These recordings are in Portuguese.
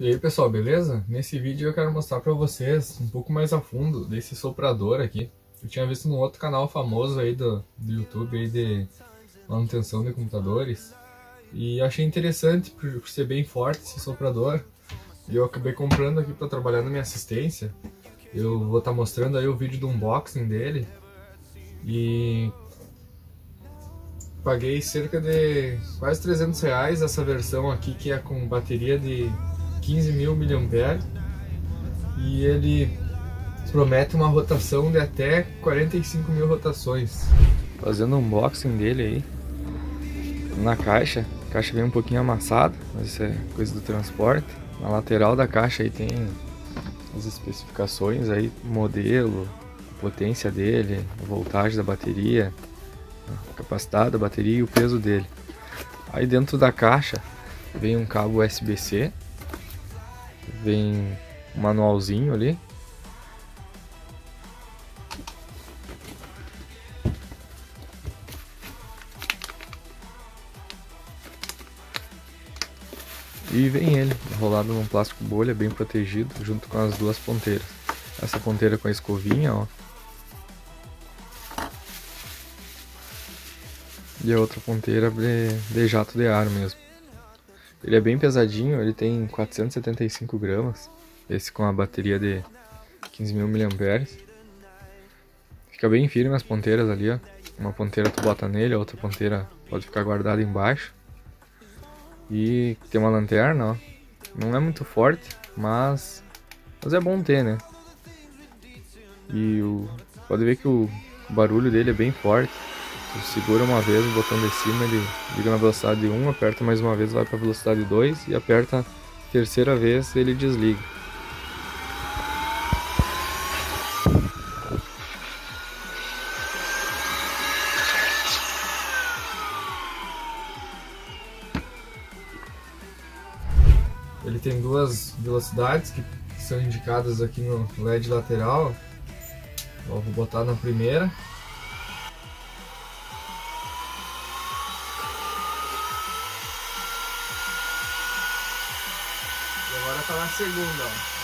E aí pessoal, beleza? Nesse vídeo eu quero mostrar pra vocês um pouco mais a fundo desse soprador aqui. Eu tinha visto num outro canal famoso aí do YouTube aí de manutenção de computadores. E achei interessante por ser bem forte esse soprador. E eu acabei comprando aqui pra trabalhar na minha assistência. Eu vou estar mostrando aí o vídeo do unboxing dele. E paguei cerca de quase R$300 essa versão aqui, que é com bateria de 15.000 mAh, e ele promete uma rotação de até 45.000 rotações. Fazendo o unboxing dele aí, na caixa, a caixa vem um pouquinho amassada, mas isso é coisa do transporte. Na lateral da caixa aí tem as especificações aí, modelo, a potência dele, a voltagem da bateria, a capacidade da bateria e o peso dele. Aí dentro da caixa vem um cabo USB-C, vem um manualzinho ali, e vem ele enrolado num plástico bolha bem protegido, junto com as duas ponteiras. Essa ponteira com a escovinha, ó, e a outra ponteira de jato de ar mesmo. Ele é bem pesadinho, ele tem 475 gramas, esse com a bateria de 15.000 mAh. Fica bem firme as ponteiras ali, ó. Uma ponteira tu bota nele, a outra ponteira pode ficar guardada embaixo. E tem uma lanterna, ó. Não é muito forte, mas é bom ter, né? E pode ver que o barulho dele é bem forte. Tu segura uma vez o botão de cima, ele liga na velocidade 1, aperta mais uma vez, vai para a velocidade 2 e aperta a terceira vez, ele desliga. Ele tem duas velocidades que são indicadas aqui no LED lateral. Ó, vou botar na primeira. Agora tá na segunda, ó.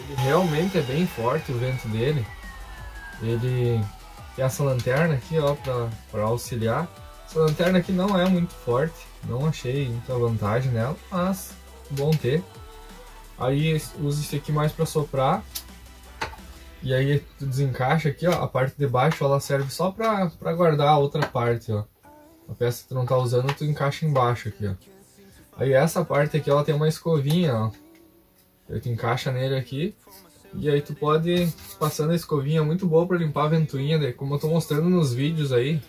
Ele realmente é bem forte o vento dele. Ele tem essa lanterna aqui, ó, pra auxiliar. Essa lanterna aqui não é muito forte, não achei muita vantagem nela, mas bom ter. Aí usa isso aqui mais para soprar, e aí tu desencaixa aqui, ó, a parte de baixo ela serve só para guardar a outra parte, ó, a peça que tu não tá usando tu encaixa embaixo aqui, ó. Aí essa parte aqui ela tem uma escovinha, ó, aí tu encaixa nele aqui e aí tu pode ir passando a escovinha, muito boa para limpar a ventoinha, daí, como eu tô mostrando nos vídeos aí,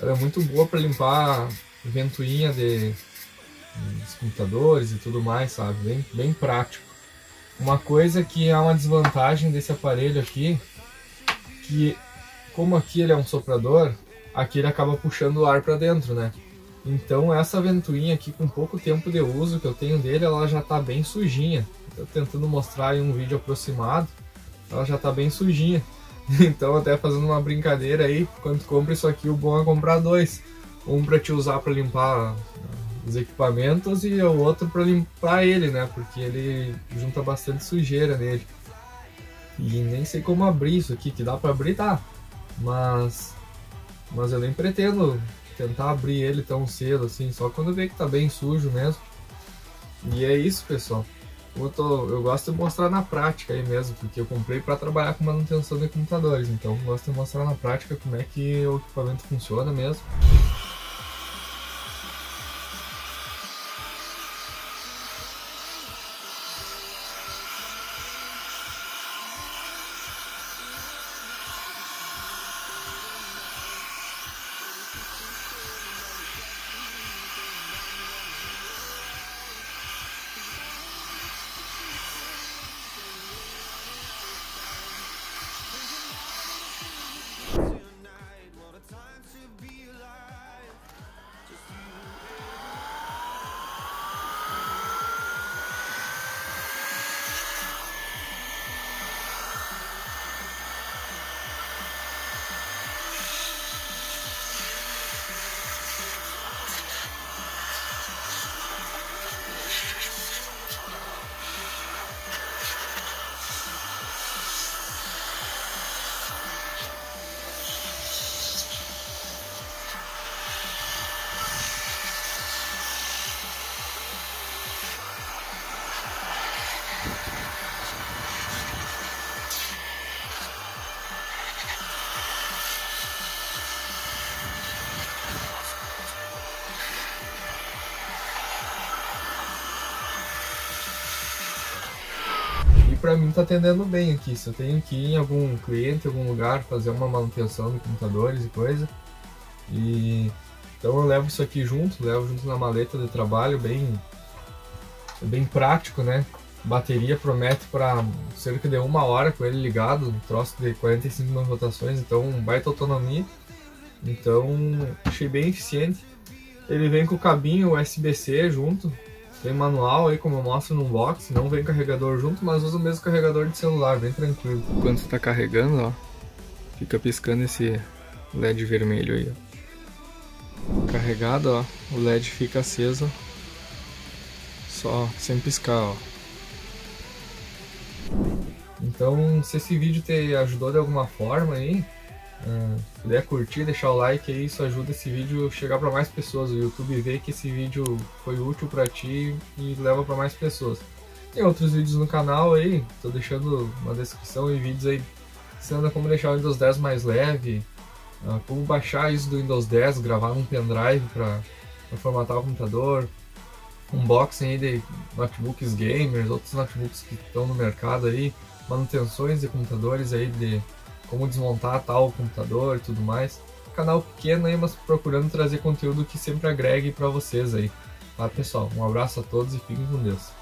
ela é muito boa para limpar a ventoinha de os computadores e tudo mais, sabe? Bem prático. Uma coisa que é uma desvantagem desse aparelho aqui, que como aqui ele é um soprador, aqui ele acaba puxando o ar para dentro, né? Então essa ventoinha aqui, com pouco tempo de uso que eu tenho dele, ela já tá bem sujinha. Estou tentando mostrar em um vídeo aproximado, ela já tá bem sujinha. Então, até fazendo uma brincadeira aí, quando compra isso aqui, o bom é comprar dois. Um para te usar para limpar os equipamentos e o outro para limpar ele, né? Porque ele junta bastante sujeira nele. E nem sei como abrir isso aqui, que dá para abrir, tá? Mas eu nem pretendo tentar abrir ele tão cedo assim, só quando ver que tá bem sujo mesmo. E é isso, pessoal. Eu gosto de mostrar na prática aí mesmo, porque eu comprei para trabalhar com manutenção de computadores, então eu gosto de mostrar na prática como é que o equipamento funciona mesmo. pra mim tá atendendo bem aqui. Se eu tenho que ir em algum cliente, em algum lugar, fazer uma manutenção de computadores e coisa, então eu levo isso aqui junto, levo junto na maleta de trabalho, bem prático, né? Bateria promete para cerca de uma hora com ele ligado, um troço de 45 mil rotações, então baita autonomia. Então achei bem eficiente. Ele vem com o cabinho USB-C junto, tem manual aí como eu mostro no box, não vem carregador junto, mas usa o mesmo carregador de celular, bem tranquilo. Quando você está carregando, ó, fica piscando esse LED vermelho aí, ó. Carregado, ó, o LED fica aceso, só sem piscar, ó. Então, se esse vídeo te ajudou de alguma forma aí, puder curtir, deixar o like aí, isso ajuda esse vídeo a chegar para mais pessoas. O YouTube vê que esse vídeo foi útil para ti e leva para mais pessoas. Tem outros vídeos no canal aí, tô deixando na descrição, e vídeos aí ensinando como deixar o Windows 10 mais leve, como baixar isso do Windows 10, gravar um pendrive para formatar o computador, unboxing aí de notebooks gamers, outros notebooks que estão no mercado aí, manutenções de computadores aí, de como desmontar tal computador e tudo mais. Canal pequeno aí, mas procurando trazer conteúdo que sempre agregue para vocês aí. Tá, pessoal? Um abraço a todos e fiquem com Deus.